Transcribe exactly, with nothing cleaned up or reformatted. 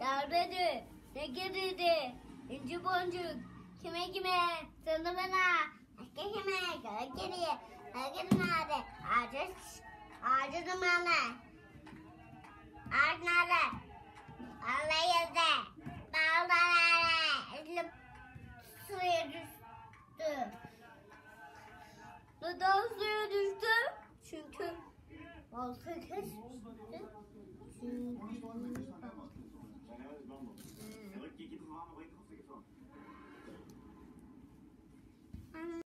Darbedir, ne geridir, inci boncuk, kime kime, sana bana, hakke kime, kara geriye, hareket nerede, ağacı, ağacı zamanı, ağaç nerede, Allah yazı, bağlarlar, elini suya düştü. Neden suya düştü? Çünkü balta kesmişti. Çünkü...